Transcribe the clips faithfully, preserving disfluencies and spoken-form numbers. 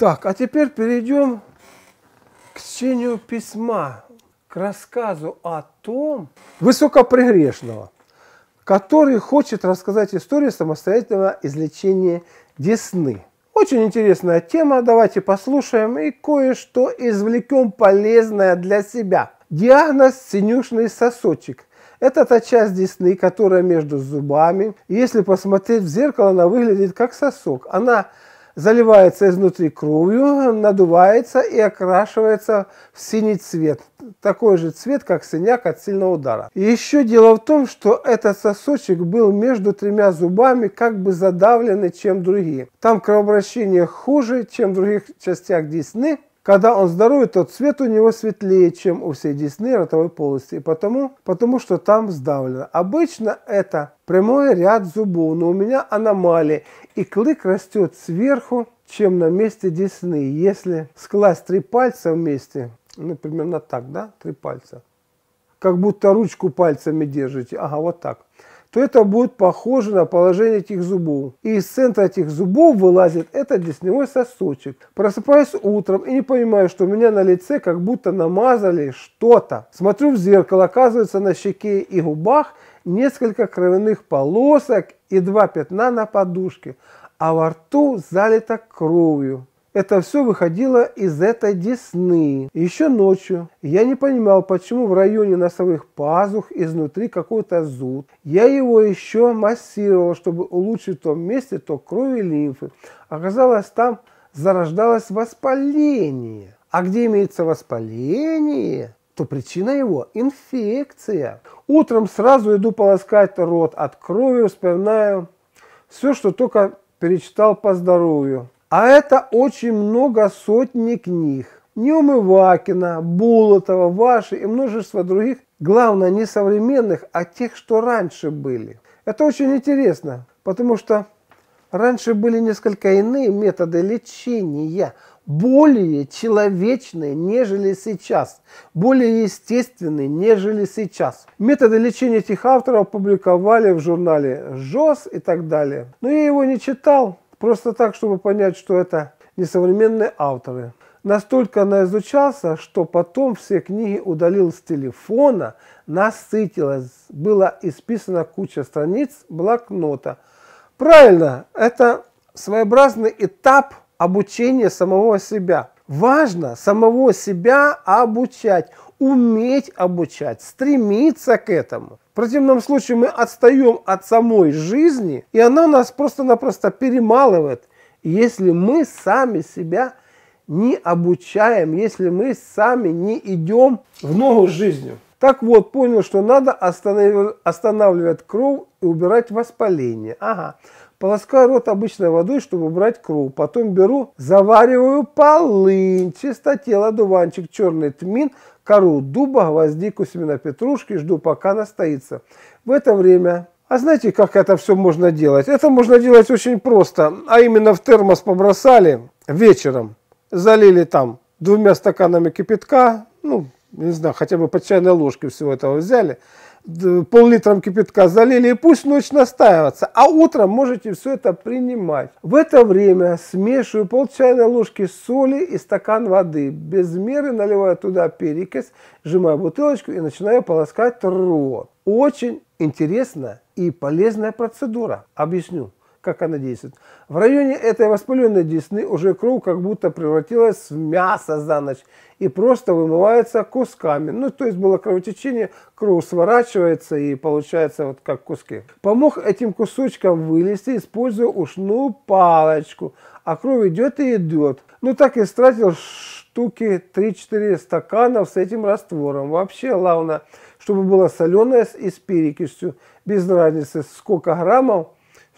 Так, а теперь перейдем к чтению письма, к рассказу о том высокопрегрешного, который хочет рассказать историю самостоятельного излечения десны. Очень интересная тема, давайте послушаем и кое-что извлекем полезное для себя. Диагноз – синюшный сосочек. Это та часть десны, которая между зубами. Если посмотреть в зеркало, она выглядит как сосок. Она заливается изнутри кровью, надувается и окрашивается в синий цвет. Такой же цвет, как синяк от сильного удара. И еще дело в том, что этот сосочек был между тремя зубами как бы задавленный, чем другие. Там кровообращение хуже, чем в других частях десны. Когда он здоровый, то цвет у него светлее, чем у всей десны ротовой полости. И потому, потому что там сдавлено. Обычно это прямой ряд зубов, но у меня аномалия. И клык растет сверху, чем на месте десны. Если скласть три пальца вместе, ну примерно так, да, три пальца, как будто ручку пальцами держите, ага, вот так, то это будет похоже на положение этих зубов. И из центра этих зубов вылазит этот десневой сосочек. Просыпаюсь утром и не понимаю, что у меня на лице как будто намазали что-то. Смотрю в зеркало, оказывается, на щеке и губах несколько кровяных полосок и два пятна на подушке, а во рту залито кровью. Это все выходило из этой десны. Еще ночью я не понимал, почему в районе носовых пазух изнутри какой-то зуд. Я его еще массировал, чтобы улучшить в том месте ток крови и лимфы. Оказалось, там зарождалось воспаление. А где имеется воспаление, то причина его – инфекция. Утром сразу иду полоскать рот от крови, вспоминаю все, что только перечитал по здоровью. А это очень много, сотни книг. Неумывакина, Булатова, Ваши и множество других. Главное, не современных, а тех, что раньше были. Это очень интересно, потому что раньше были несколько иные методы лечения. Более человечные, нежели сейчас. Более естественные, нежели сейчас. Методы лечения этих авторов публиковали в журнале ЖОС и так далее. Но я его не читал. Просто так, чтобы понять, что это не современные авторы. Настолько наизучался, что потом все книги удалил с телефона, насытилась, была исписана куча страниц блокнота. Правильно, это своеобразный этап обучения самого себя. Важно самого себя обучать, уметь обучать, стремиться к этому. В противном случае мы отстаем от самой жизни, и она нас просто-напросто перемалывает, если мы сами себя не обучаем, если мы сами не идем в ногу с жизнью. Так вот, понял, что надо останавливать кровь и убирать воспаление. Ага. Полоскаю рот обычной водой, чтобы убрать кровь. Потом беру, завариваю полынь, чистотел, одуванчик, черный тмин, кору дуба, гвоздику, семена петрушки, жду, пока настоится. В это время... А знаете, как это все можно делать? Это можно делать очень просто. А именно в термос побросали вечером, залили там двумя стаканами кипятка, ну, не знаю, хотя бы по чайной ложке всего этого взяли, пол-литром кипятка залили, и пусть ночь настаивается, а утром можете все это принимать. В это время смешиваю пол чайной ложки соли и стакан воды. Без меры наливаю туда перекись, сжимаю бутылочку и начинаю полоскать рот. Очень интересная и полезная процедура. Объясню, как она действует. В районе этой воспаленной десны уже кровь как будто превратилась в мясо за ночь и просто вымывается кусками. Ну, то есть было кровотечение, кровь сворачивается и получается вот как куски. Помог этим кусочкам вылезти, используя ушную палочку. А кровь идет и идет. Ну, так и стратил штуки три-четыре стаканов с этим раствором. Вообще, главное, чтобы было соленое и с перекисью. Без разницы, сколько граммов.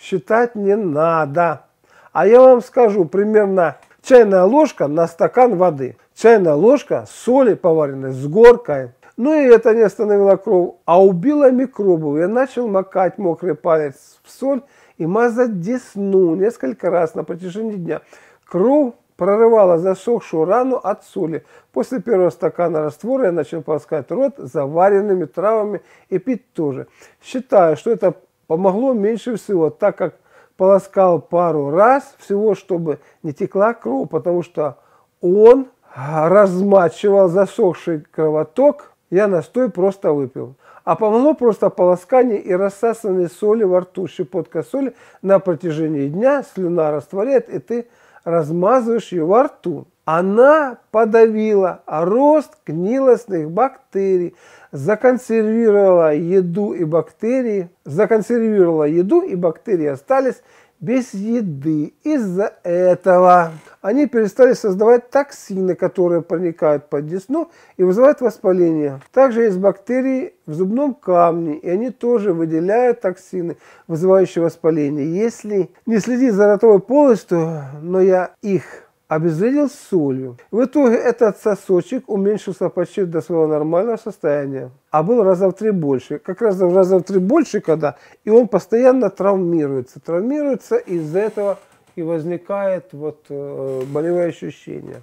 Считать не надо. А я вам скажу, примерно чайная ложка на стакан воды. Чайная ложка соли поваренной с горкой. Ну и это не остановило кровь, а убило микробов. Я начал макать мокрый палец в соль и мазать десну несколько раз на протяжении дня. Кровь прорывала засохшую рану от соли. После первого стакана раствора я начал полоскать рот заваренными травами и пить тоже. Считаю, что это помогло меньше всего, так как полоскал пару раз, всего, чтобы не текла кровь, потому что он размачивал засохший кровоток, я настой просто выпил. А помогло просто полоскание и рассасывание соли во рту, щепотка соли на протяжении дня, слюна растворяет, и ты размазываешь ее во рту. Она подавила рост гнилостных бактерий, законсервировала еду и бактерии, законсервировала еду и бактерии остались без еды. Из-за этого они перестали создавать токсины, которые проникают под десну и вызывают воспаление. Также есть бактерии в зубном камне, и они тоже выделяют токсины, вызывающие воспаление. Если не следить за ротовой полостью, но я их обезвредил солью. В итоге этот сосочек уменьшился почти до своего нормального состояния, а был раза в три больше. Как раз раза в три больше, когда и он постоянно травмируется. Травмируется, из-за этого и возникает вот э, болевые ощущения.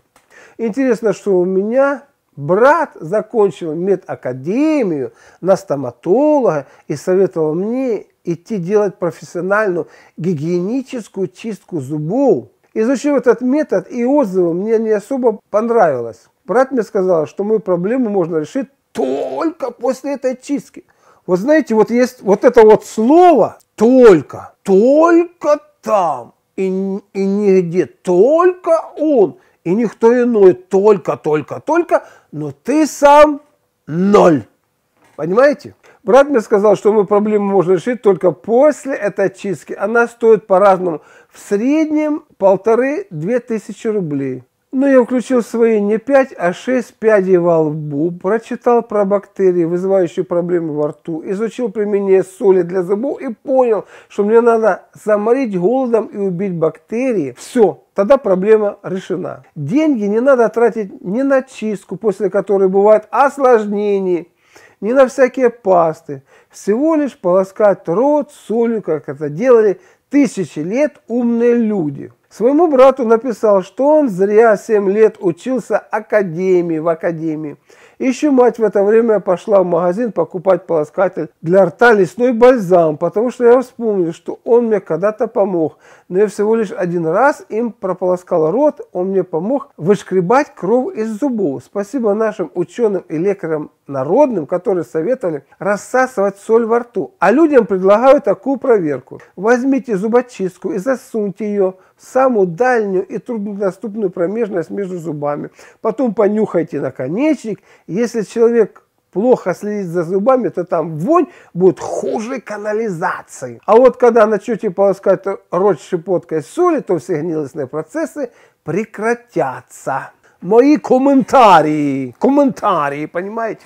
Интересно, что у меня брат закончил медакадемию на стоматолога и советовал мне идти делать профессиональную гигиеническую чистку зубов. Изучив этот метод и отзывы, мне не особо понравилось. Брат мне сказал, что мою проблему можно решить только после этой чистки. Вот знаете, вот есть вот это вот слово «только», «только там» и, и нигде, «только он» и никто иной, «только, только, только», но ты сам ноль. Понимаете? Брат мне сказал, что мою проблему можно решить только после этой очистки. Она стоит по-разному. В среднем полторы-две тысячи рублей. Но я включил свои не пять, а шесть пядей во лбу. Прочитал про бактерии, вызывающие проблемы во рту. Изучил применение соли для зубов и понял, что мне надо заморить голодом и убить бактерии. Все, тогда проблема решена. Деньги не надо тратить ни на чистку, после которой бывают осложнения, не на всякие пасты, всего лишь полоскать рот солью, как это делали тысячи лет умные люди. Своему брату написал, что он зря семь лет учился академии, в академии. Еще мать в это время пошла в магазин покупать полоскатель для рта лесной бальзам, потому что я вспомнил, что он мне когда-то помог. Но я всего лишь один раз им прополоскал рот, он мне помог вышкребать кровь из зубов. Спасибо нашим ученым и лекарям народным, которые советовали рассасывать соль во рту. А людям предлагаю такую проверку. Возьмите зубочистку и засуньте ее в самую дальнюю и труднодоступную промежность между зубами. Потом понюхайте наконечник. Если человек плохо следит за зубами, то там вонь будет хуже канализации. А вот когда начнете полоскать рот щепоткой соли, то все гнилостные процессы прекратятся. Мои комментарии, комментарии, понимаете?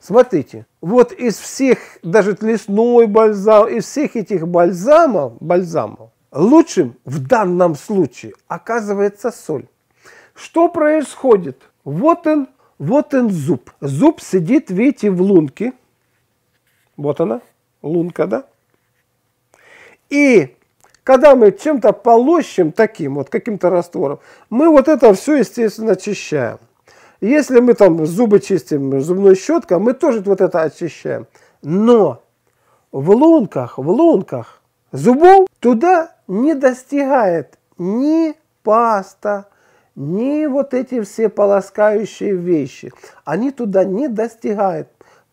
Смотрите, вот из всех, даже лесной бальзам, из всех этих бальзамов, бальзамов, лучшим в данном случае оказывается соль. Что происходит? Вот он, вот он зуб. Зуб сидит, видите, в лунке. Вот она, лунка, да? И когда мы чем-то полощем таким, вот каким-то раствором, мы вот это все, естественно, очищаем. Если мы там зубы чистим зубной щеткой, мы тоже вот это очищаем. Но в лунках, в лунках зубов туда не достигает ни паста, ни вот эти все полоскающие вещи. Они туда не достигают.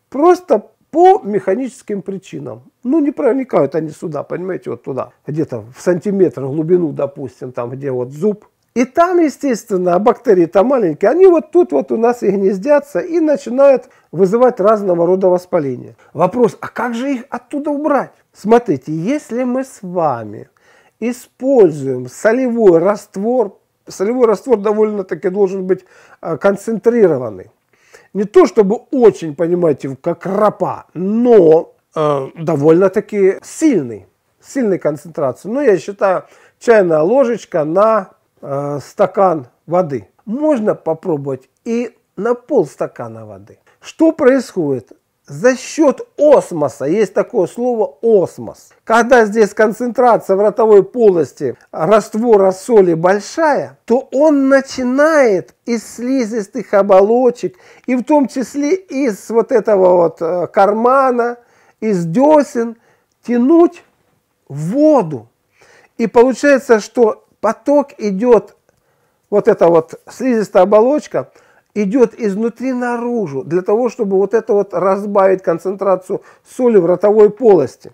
Просто по механическим причинам. Ну, не проникают они сюда, понимаете, вот туда. Где-то в сантиметр глубину, допустим, там, где вот зуб. И там, естественно, бактерии-то маленькие, они вот тут вот у нас и гнездятся, и начинают вызывать разного рода воспаления. Вопрос, а как же их оттуда убрать? Смотрите, если мы с вами используем солевой раствор, солевой раствор довольно-таки должен быть концентрированный. Не то чтобы очень, понимаете, как ропа, но э, довольно-таки сильный, сильной концентрации. Ну, я считаю, чайная ложечка на стакан воды. Можно попробовать и на полстакана воды. Что происходит? За счет осмоса, есть такое слово осмос. Когда здесь концентрация в ротовой полости раствора соли большая, то он начинает из слизистых оболочек, и в том числе из вот этого вот кармана, из десен, тянуть воду. И получается, что поток идет, вот эта вот слизистая оболочка идет изнутри наружу, для того, чтобы вот это вот разбавить концентрацию соли в ротовой полости.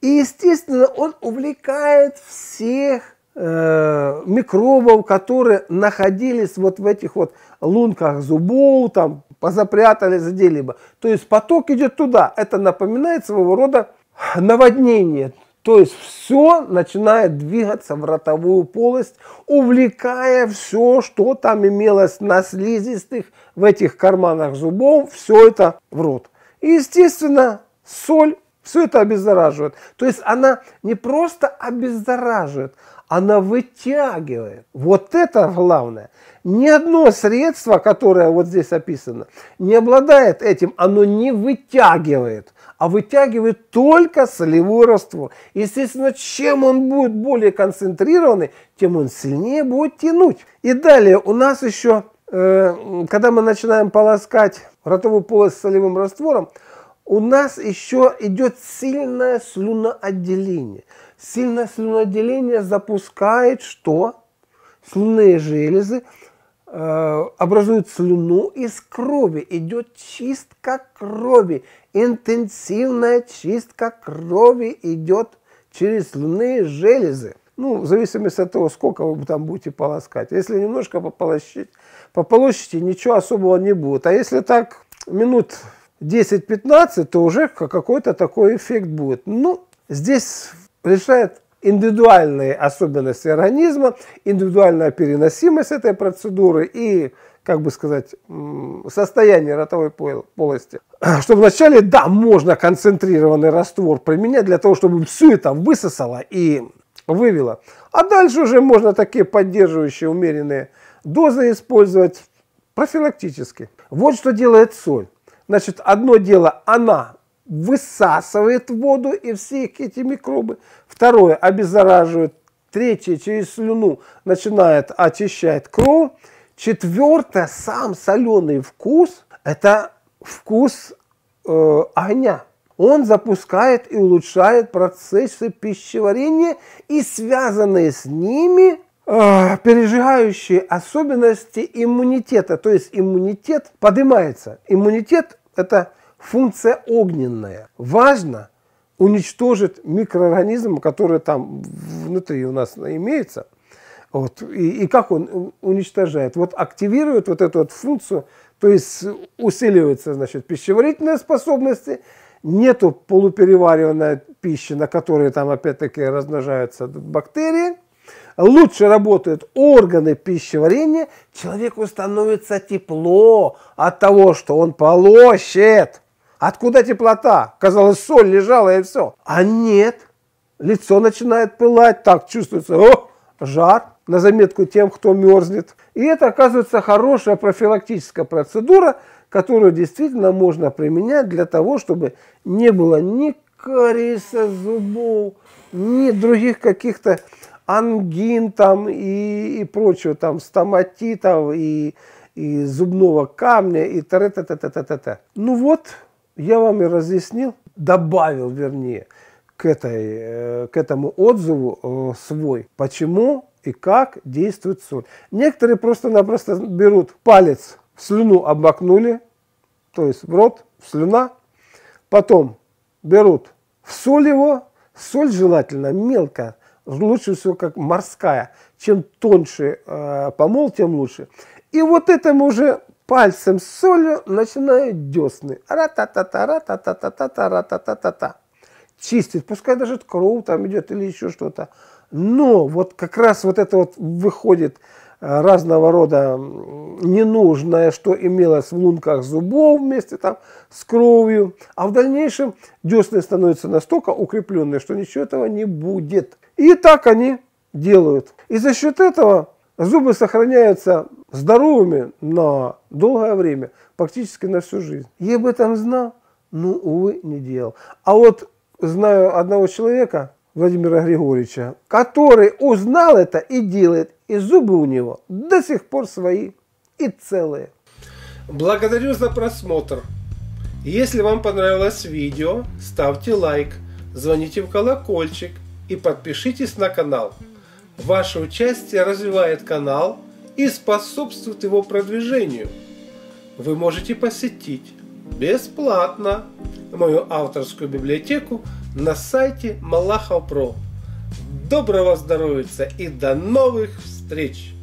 И, естественно, он увлекает всех э, микробов, которые находились вот в этих вот лунках зубов, там, позапрятались где-либо. То есть поток идет туда. Это напоминает своего рода наводнение. То есть все начинает двигаться в ротовую полость, увлекая все, что там имелось на слизистых, в этих карманах зубов, все это в рот. И, естественно, соль все это обеззараживает. То есть она не просто обеззараживает, она вытягивает. Вот это главное. Ни одно средство, которое вот здесь описано, не обладает этим. Оно не вытягивает, а вытягивает только солевой раствор. Естественно, чем он будет более концентрированный, тем он сильнее будет тянуть. И далее у нас еще, э, когда мы начинаем полоскать ротовую полость солевым раствором, у нас еще идет сильное слюноотделение. Сильное слюноотделение запускает что? Слюнные железы, э, образуют слюну из крови. Идет чистка крови. Интенсивная чистка крови идет через слюнные железы. Ну, в зависимости от того, сколько вы там будете полоскать. Если немножко пополощите, пополощите, ничего особого не будет. А если так минут десять-пятнадцать, то уже какой-то такой эффект будет. Ну, здесь решает индивидуальные особенности организма, индивидуальная переносимость этой процедуры и, как бы сказать, состояние ротовой полости. Что вначале, да, можно концентрированный раствор применять для того, чтобы все это высосало и вывело. А дальше уже можно такие поддерживающие умеренные дозы использовать профилактически. Вот что делает соль. Значит, одно дело, она высасывает воду и все эти микробы. Второе, обеззараживает. Третье, через слюну начинает очищать кровь. Четвертое, сам соленый вкус, это вкус э, огня. Он запускает и улучшает процессы пищеварения и связанные с ними э, пережигающие особенности иммунитета. То есть иммунитет поднимается. Иммунитет – это функция огненная. Важно уничтожить микроорганизмы, которые там внутри у нас имеются. Вот. И, и как он уничтожает? Вот активирует вот эту вот функцию, то есть усиливаются, значит, пищеварительные способности, нету полупереваренной пищи, на которой там опять-таки размножаются бактерии, лучше работают органы пищеварения, человеку становится тепло от того, что он полощет. Откуда теплота? Казалось, соль лежала и все. А нет, лицо начинает пылать, так чувствуется, о, жар. На заметку тем, кто мерзнет. И это, оказывается, хорошая профилактическая процедура, которую действительно можно применять для того, чтобы не было ни кариеса зубов, ни других каких-то ангин там и, и прочего, там, стоматитов и, и зубного камня и т.р. Ну вот, я вам и разъяснил, добавил, вернее, к, этой, к этому отзыву свой. Почему и как действует соль. Некоторые просто-напросто берут палец, в слюну обмакнули, то есть в рот, в слюна. Потом берут в соль его. Соль желательно мелкая, лучше всего как морская. Чем тоньше э, помол, тем лучше. И вот этому уже пальцем с солью начинают десны. Ра-та-та-та-ра-та-та-та-та-ра-та-та-та-та. Чистить, пускай даже кровь там идет или еще что-то. Но вот как раз вот это вот выходит разного рода ненужное, что имелось в лунках зубов вместе там с кровью. А в дальнейшем десны становятся настолько укрепленные, что ничего этого не будет. И так они делают. И за счет этого зубы сохраняются здоровыми на долгое время, практически на всю жизнь. Я об этом знал, но, увы, не делал. А вот знаю одного человека, Владимира Григорьевича, который узнал это и делает. И зубы у него до сих пор свои и целые. Благодарю за просмотр. Если вам понравилось видео, ставьте лайк, звоните в колокольчик и подпишитесь на канал. Ваше участие развивает канал и способствует его продвижению. Вы можете посетить бесплатно мою авторскую библиотеку на сайте Малахов точка про. Доброго здоровья и до новых встреч!